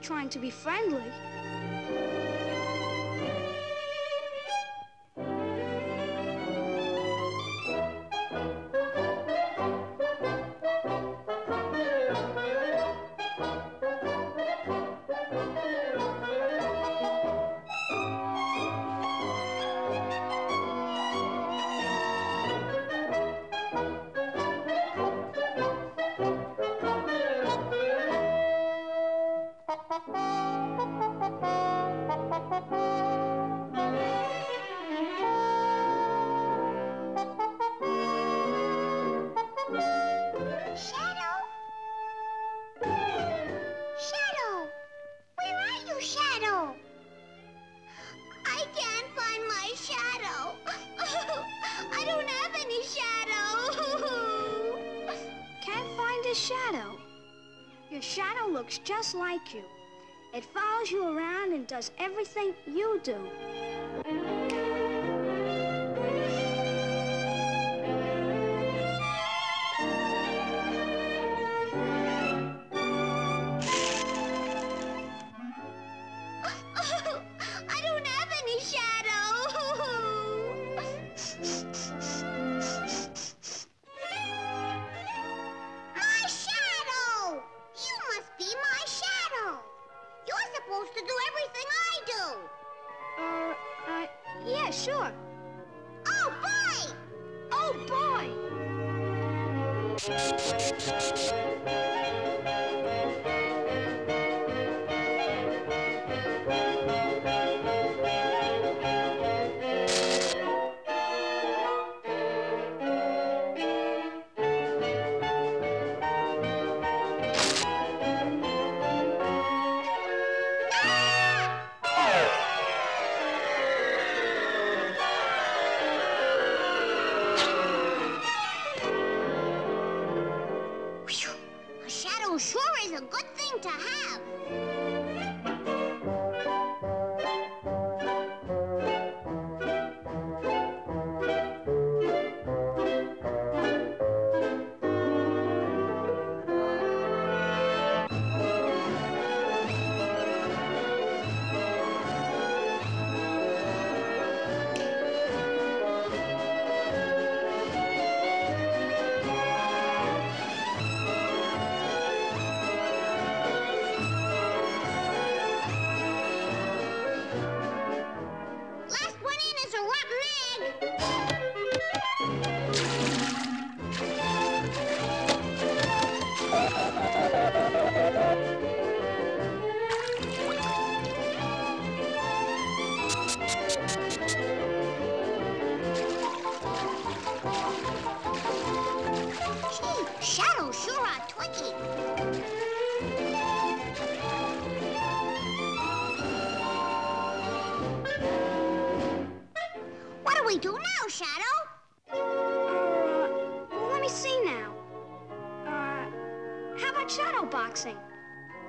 Trying to be friendly. Looks just like you. It follows you around and does everything you do. I don't have any shadow. Yeah, sure. Oh, boy! Oh, boy!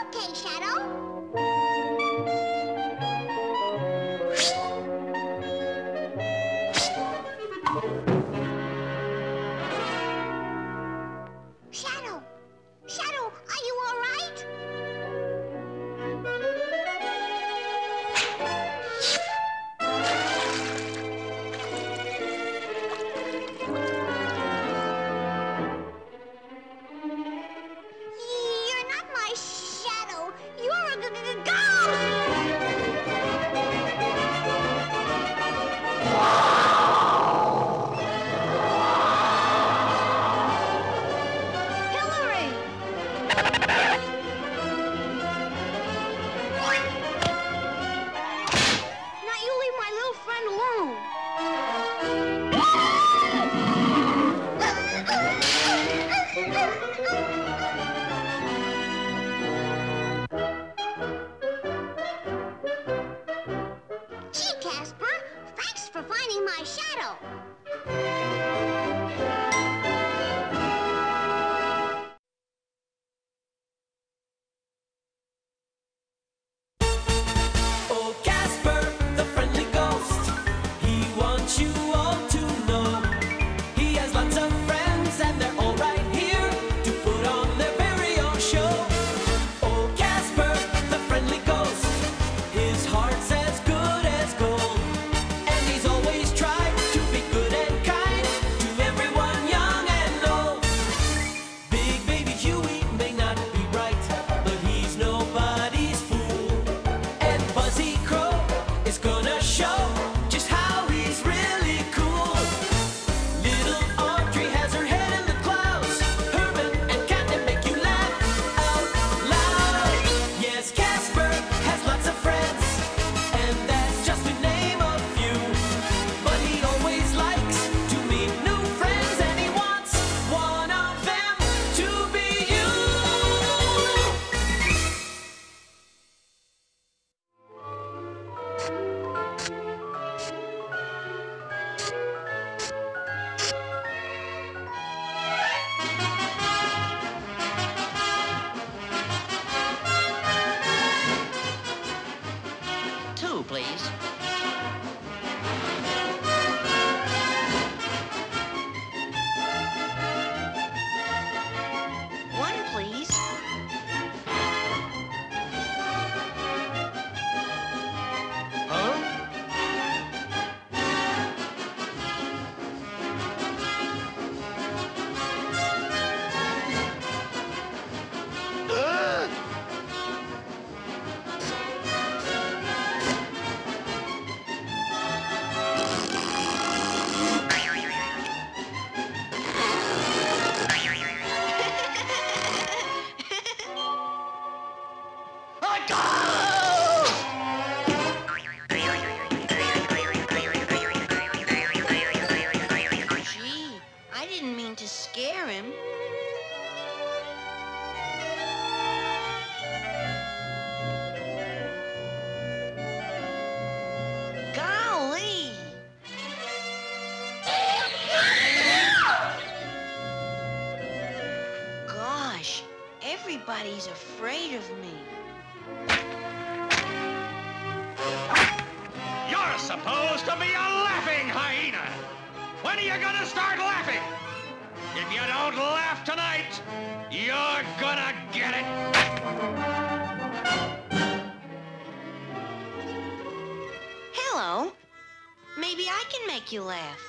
Okay, Shadow. You're a ghost! my shadow. Oh, Casper, the friendly ghost, he wants you all to know. He has lots of friends and they're all right here to put on their very own show. Oh, Casper, the friendly ghost, his heart's as good as gold. And he's always tried to be good and kind to everyone young and old. Big baby Huey may not be bright, but he's nobody's fool. And Fuzzy Crow is gonna show just how he's really cool. Little Audrey has her head in the clouds. Herman and Catnip make you laugh out loud. Yes, Casper has lots of friends, and that's just to name a few. But he always likes to meet new friends, and he wants one of them to be you. Two, please. One, please. Huh? Gee, I didn't mean to scare him. Golly! Gosh, everybody's afraid of me. You're supposed to be a laughing hyena. When are you gonna start laughing? If you don't laugh tonight, you're gonna get it. Hello. Maybe I can make you laugh.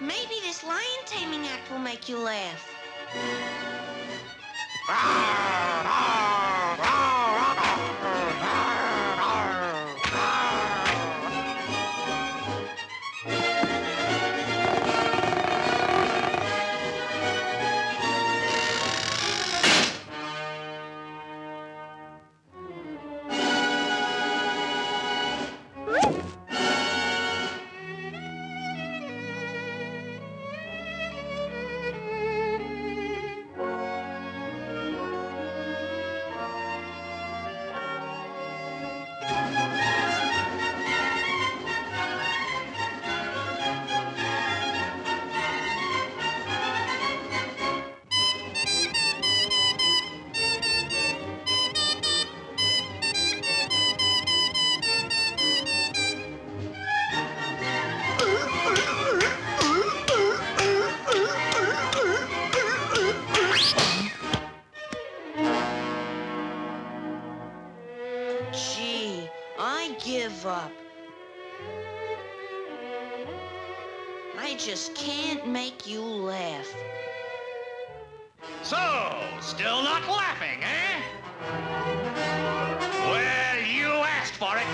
Maybe this lion taming act will make you laugh. I just can't make you laugh. So, still not laughing, eh? Well, you asked for it.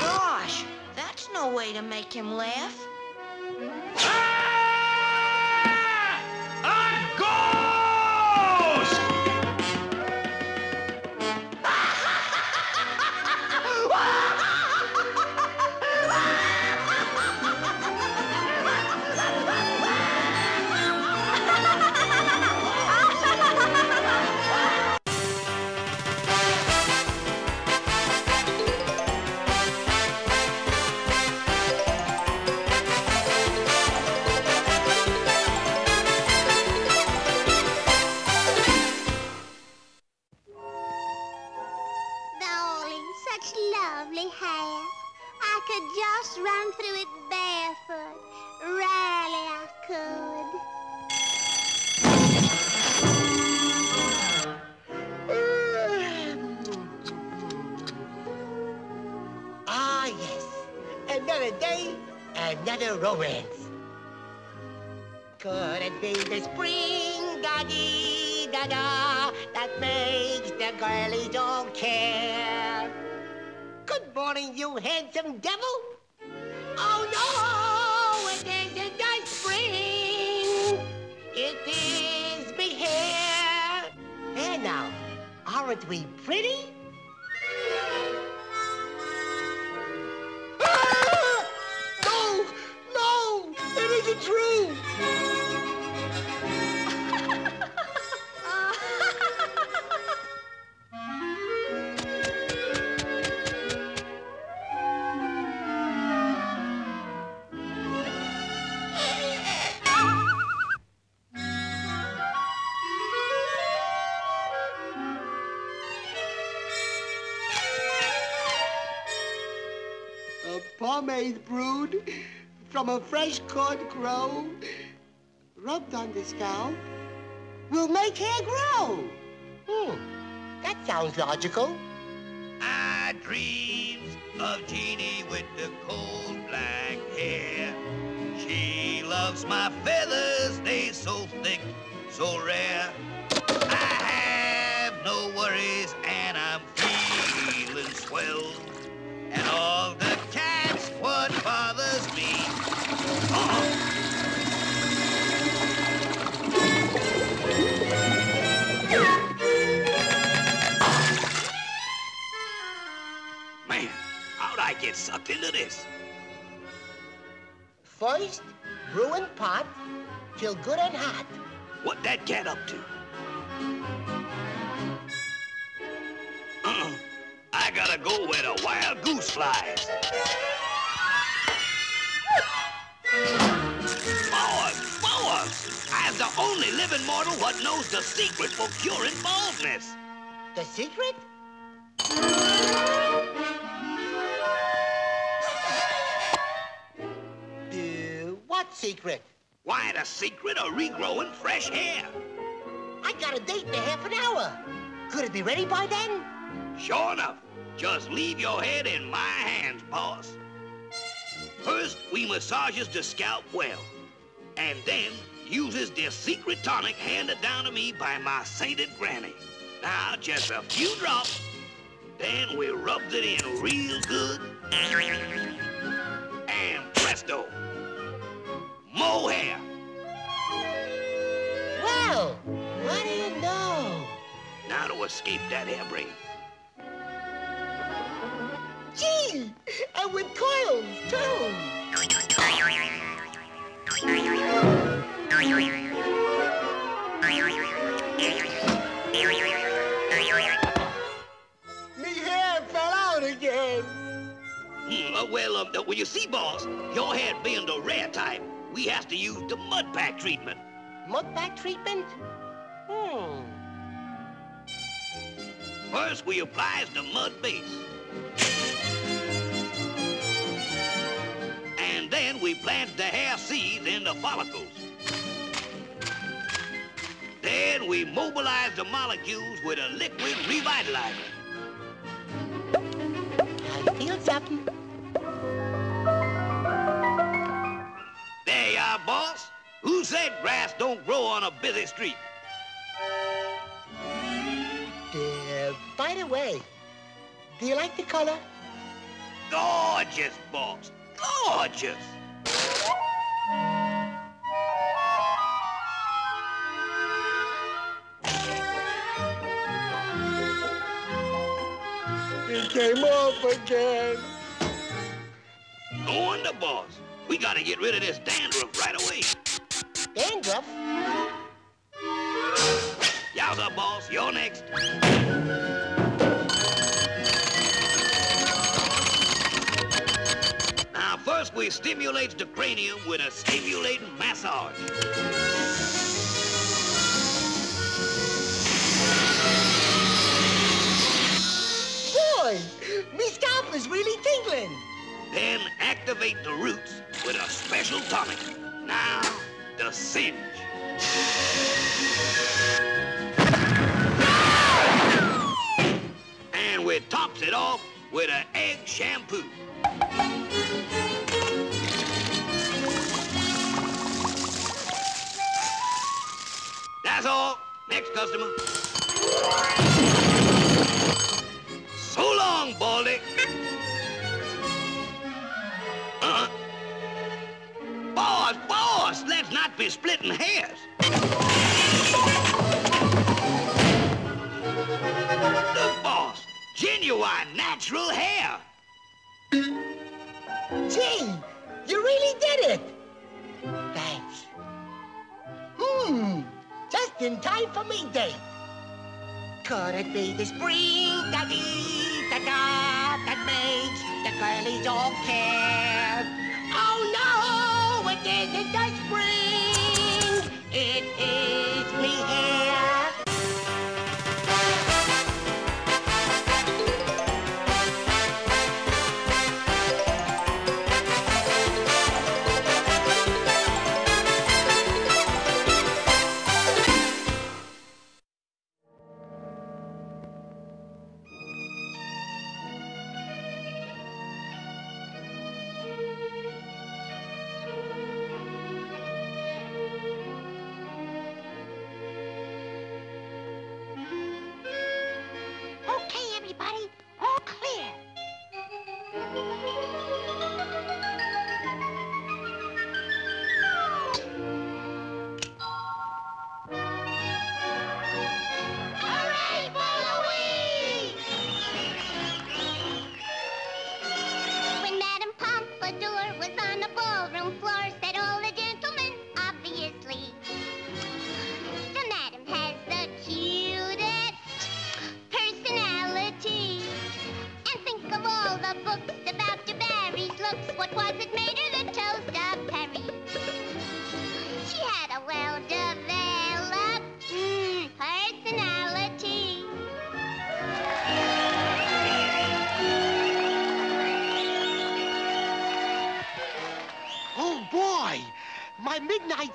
Gosh, that's no way to make him laugh. Lovely hair. I could just run through it barefoot. Really, I could. Ah, yes. Another day, another romance. Could it be the spring da-dee-da-da that makes the girlie don't care? Good morning, you handsome devil. Oh, no, it isn't the spring. It is me hair. And now, aren't we pretty? Ah! No, no, it isn't true. A pomade brewed from a fresh corn crow, rubbed on the scalp, will make hair grow. That sounds logical. I dreams of Jeannie with the cold black hair. She loves my feathers, they so thick, so rare. I have no worries and I'm feeling swell. And all the cats, what bothers me? Man, how'd I get sucked into this? First, brewing pot, till good and hot. What that cat up to? I gotta go where the wild goose flies. Boas, boas! I'm the only living mortal what knows the secret for curing baldness. The secret? What secret? Why, the secret of regrowing fresh hair. I got a date in half an hour. Could it be ready by then? Sure enough. Just leave your head in my hands, boss. First, we massages the scalp well, and then uses this secret tonic handed down to me by my sainted granny. Now, just a few drops, then we rubs it in real good, and presto, more hair. Well, what do you know? Now to escape that hair braid. Gee! And with coils, too! Me hair fell out again! Well, you see, boss, your hair being the rare type, we have to use the mud pack treatment. Mud pack treatment? First, we applies the mud base. Then we plant the hair seeds in the follicles. Then Then we mobilize the molecules with a liquid revitalizer. I feel something. There you are, boss. Who said grass don't grow on a busy street? By the way, do you like the color? Gorgeous, boss. Gorgeous. It came off again. Go on the boss. We gotta get rid of this dandruff right away. Dandruff? Yowza, boss. You're next. First, we stimulate the cranium with a stimulating massage. Boy, me scalp is really tingling. Then activate the roots with a special tonic. Now, the singe. And we tops it off with an egg shampoo. That's all. Next customer. So long, Baldy. Boss, let's not be splitting hairs. Look, boss, genuine natural hair. Gee, you really did it. Thanks. Just in time for me day. Could it be the spring that eats the god that makes the girlies all care? Oh no, it isn't the spring. It is me here.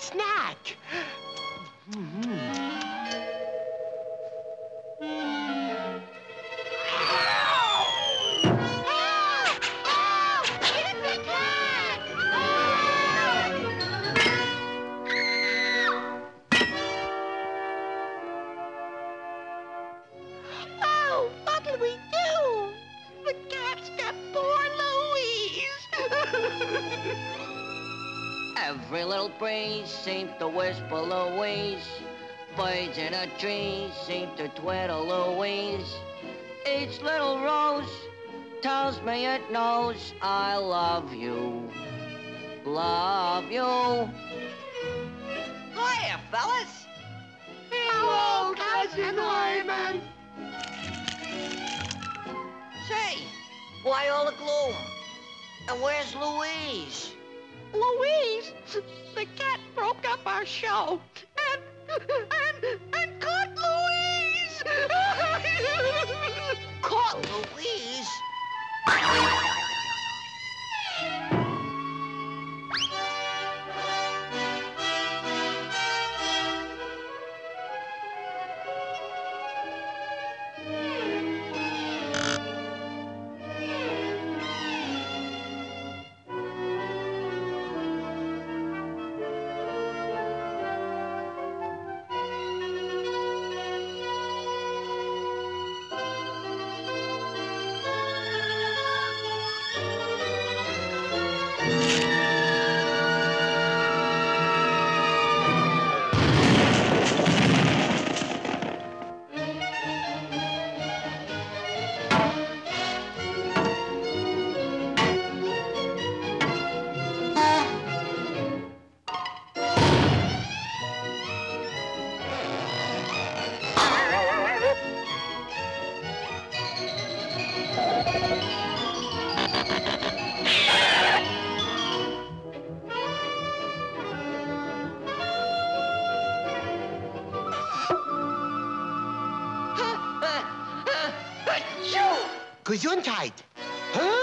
Snack. Seem to whisper always, birds in a tree seem to twiddle always. Each little rose tells me it knows I love you. Hiya, fellas. Hello, Cousin Hyman. Say, why all the gloom? And where's Louise? Louise, the cat broke up our show, and caught Louise! Caught Louise? Gesundheit. Huh?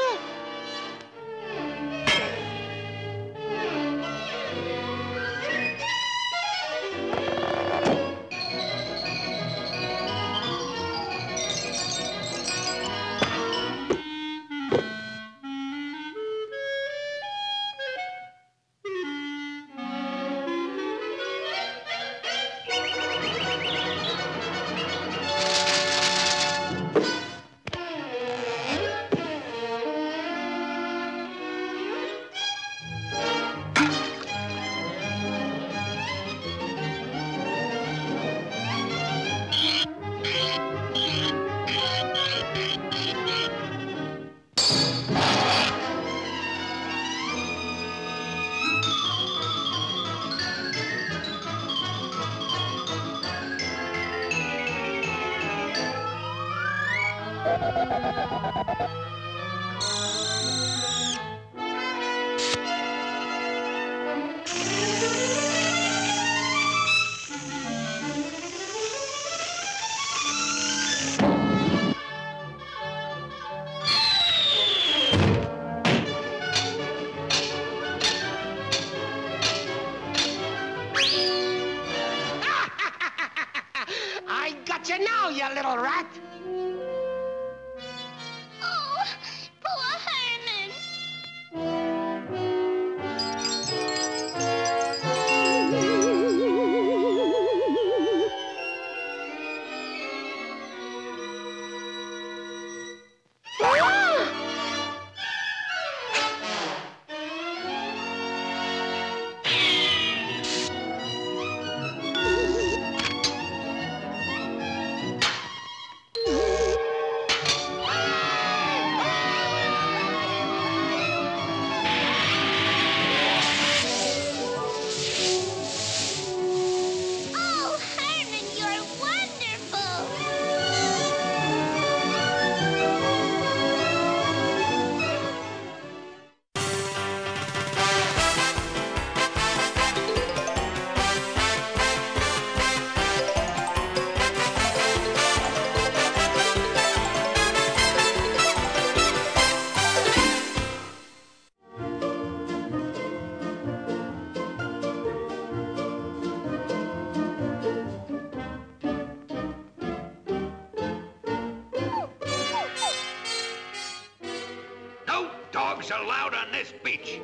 Allowed on this beach.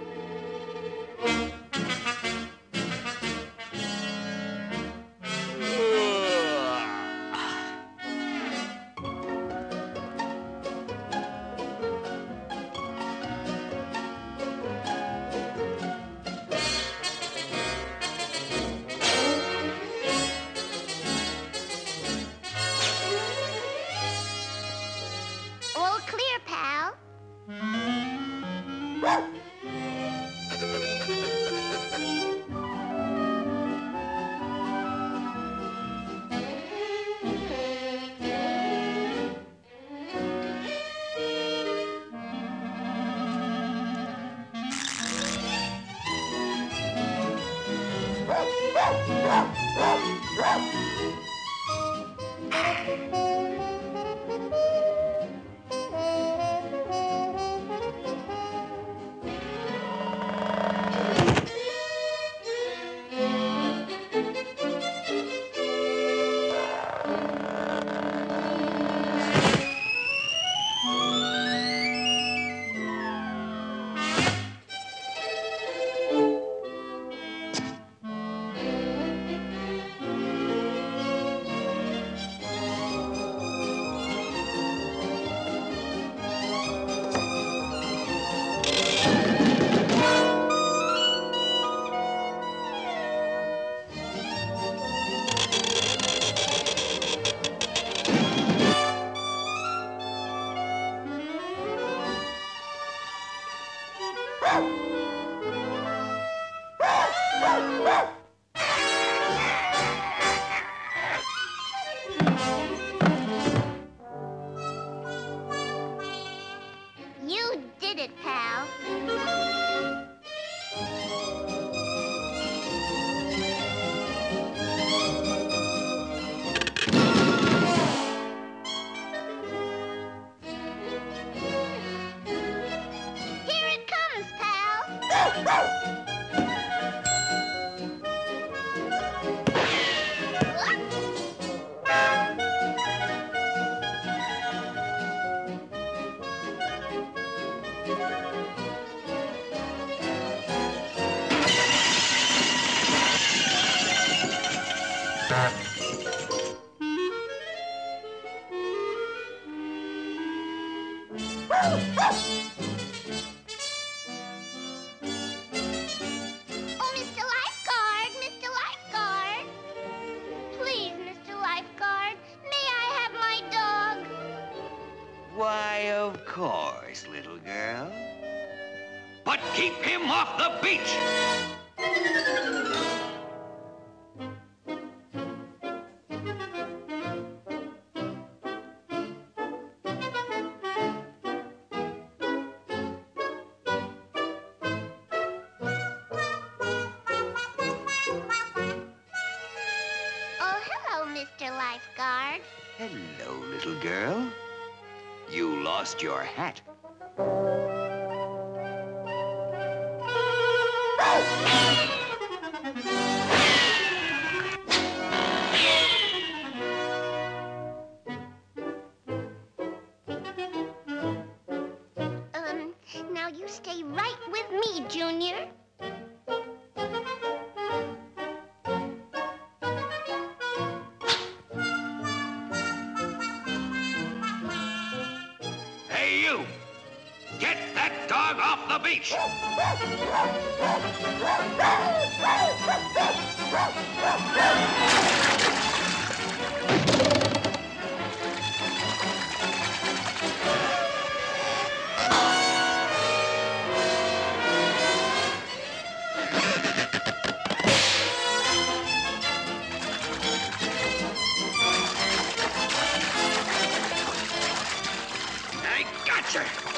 All clear, pal. Your hat. Now you stay right with me, Junior. Beach. I gotcha.